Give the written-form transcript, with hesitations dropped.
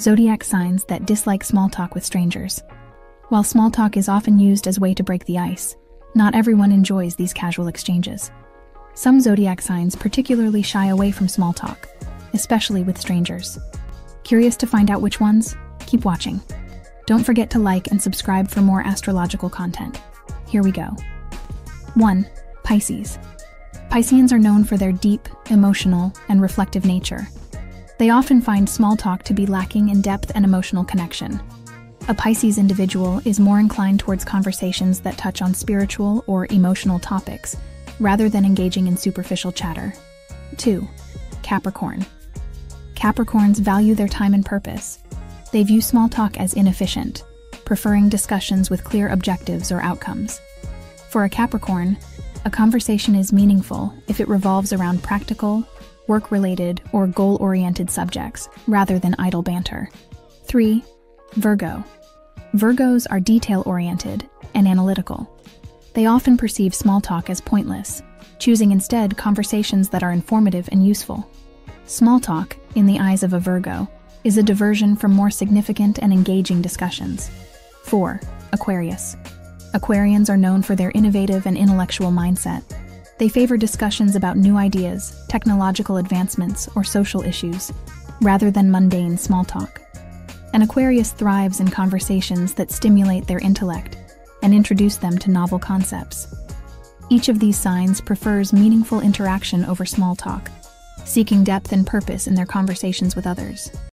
zodiac signs that dislike small talk with strangers. While small talk is often used as a way to break the ice, not everyone enjoys these casual exchanges. Some zodiac signs particularly shy away from small talk, especially with strangers. Curious to find out which ones? Keep watching. Don't forget to like and subscribe for more astrological content. Here we go. 1. Pisces. Pisceans are known for their deep, emotional, and reflective nature. They often find small talk to be lacking in depth and emotional connection. A Pisces individual is more inclined towards conversations that touch on spiritual or emotional topics, rather than engaging in superficial chatter. 2. Capricorn. Capricorns value their time and purpose. They view small talk as inefficient, preferring discussions with clear objectives or outcomes. For a Capricorn, a conversation is meaningful if it revolves around practical, work-related, or goal-oriented subjects, rather than idle banter. 3. Virgo. Virgos are detail-oriented and analytical. They often perceive small talk as pointless, choosing instead conversations that are informative and useful. Small talk, in the eyes of a Virgo, is a diversion from more significant and engaging discussions. 4. Aquarius. Aquarians are known for their innovative and intellectual mindset. They favor discussions about new ideas, technological advancements, or social issues, rather than mundane small talk. An Aquarius thrives in conversations that stimulate their intellect and introduce them to novel concepts. Each of these signs prefers meaningful interaction over small talk, seeking depth and purpose in their conversations with others.